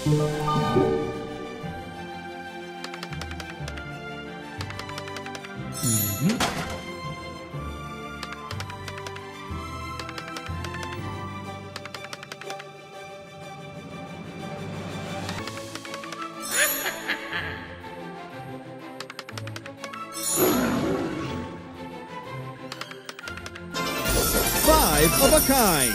Five of a kind.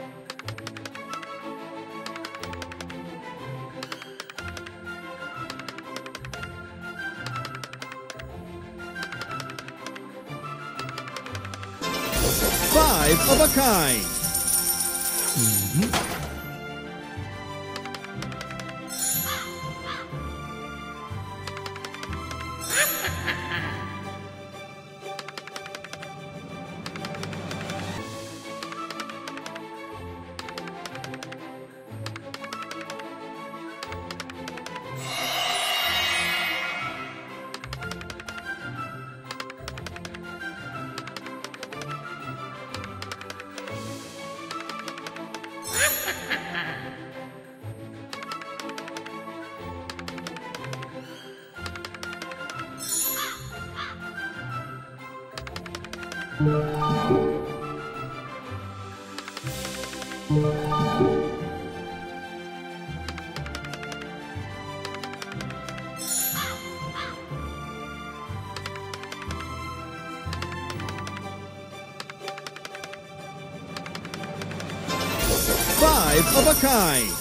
Five of a kind. Five of a kind.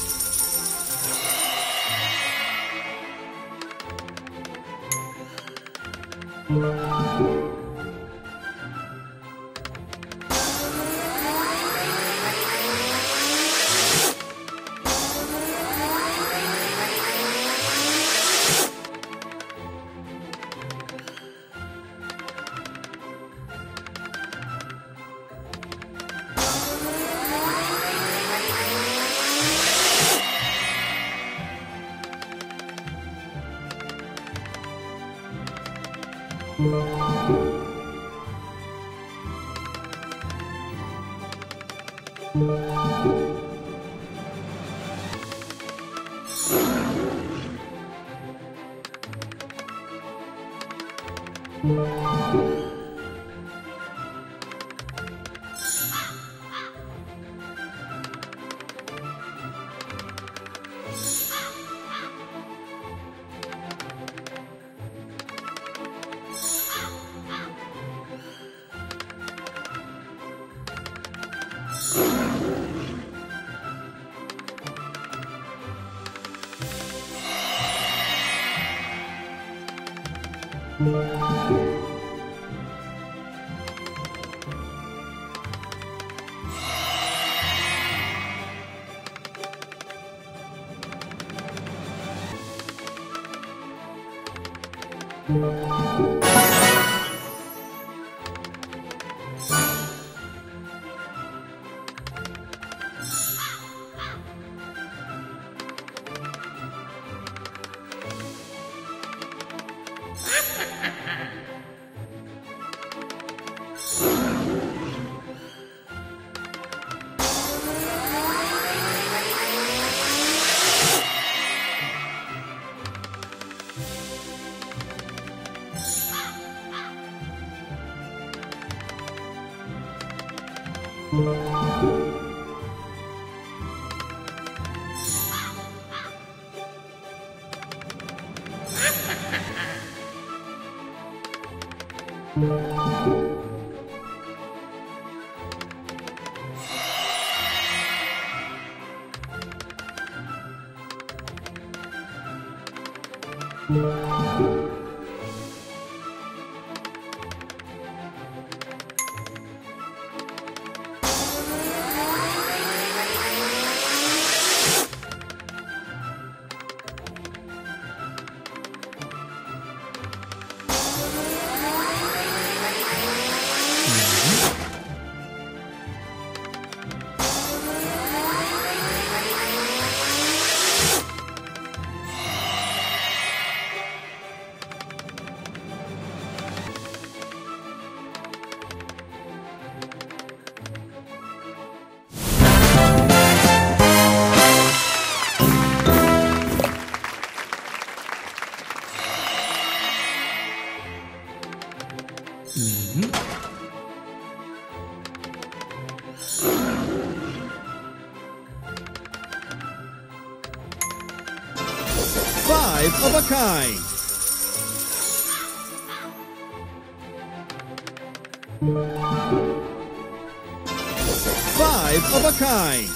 Five of a kind. Five of a kind.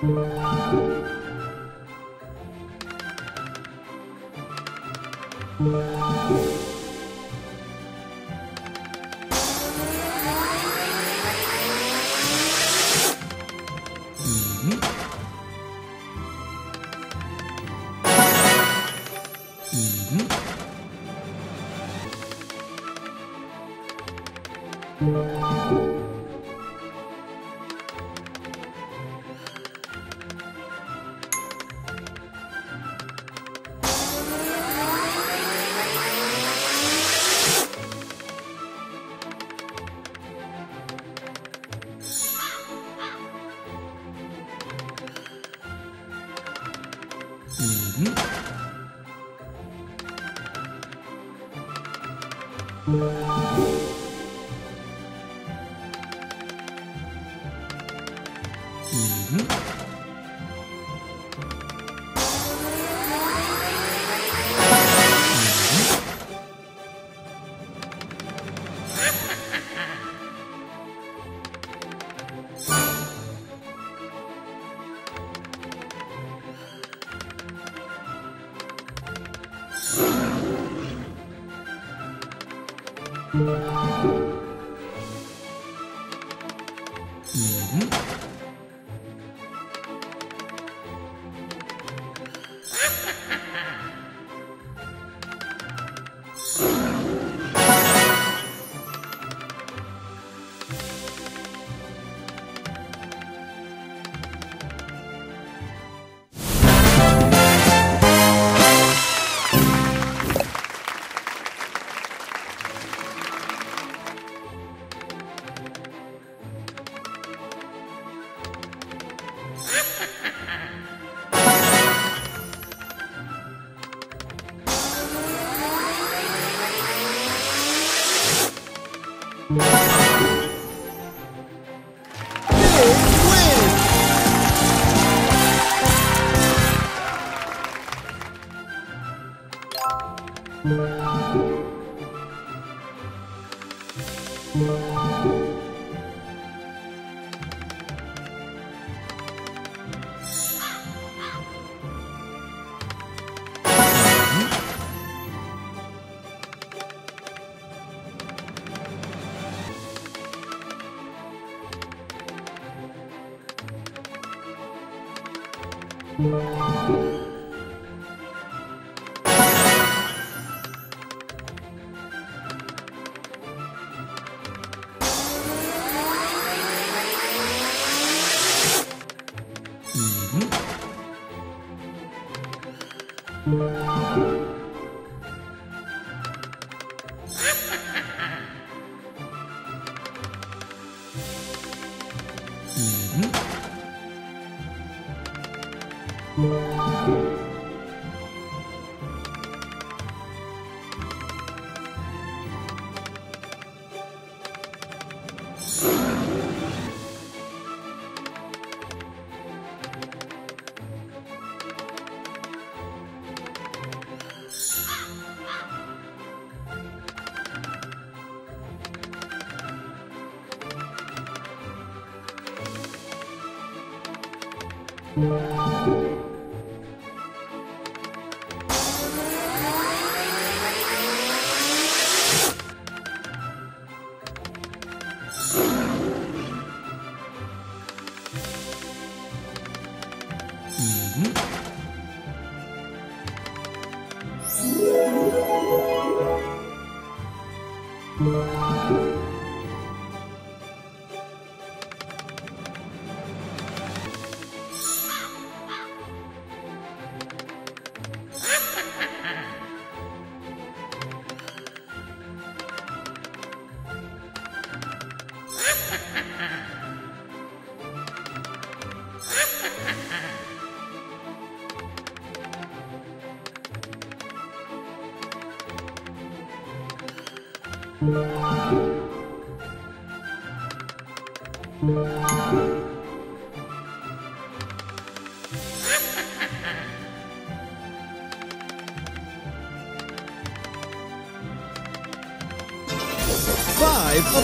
Of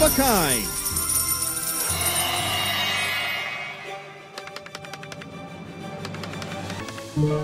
a kind. Five of a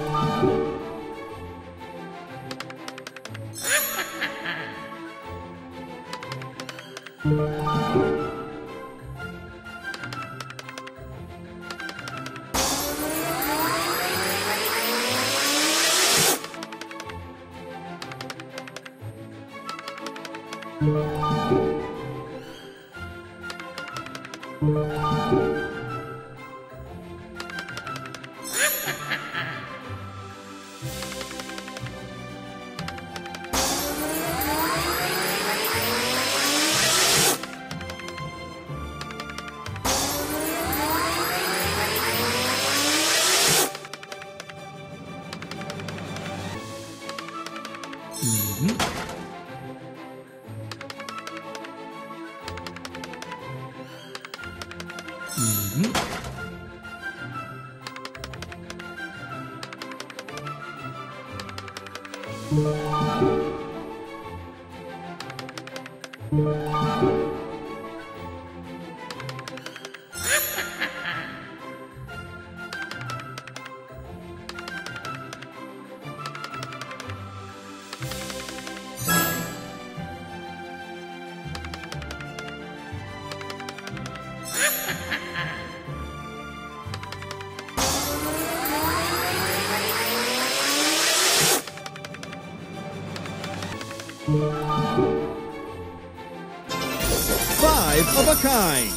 kind.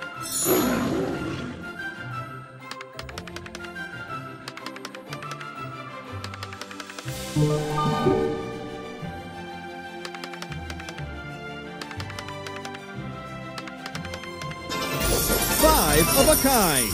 Five of a kind.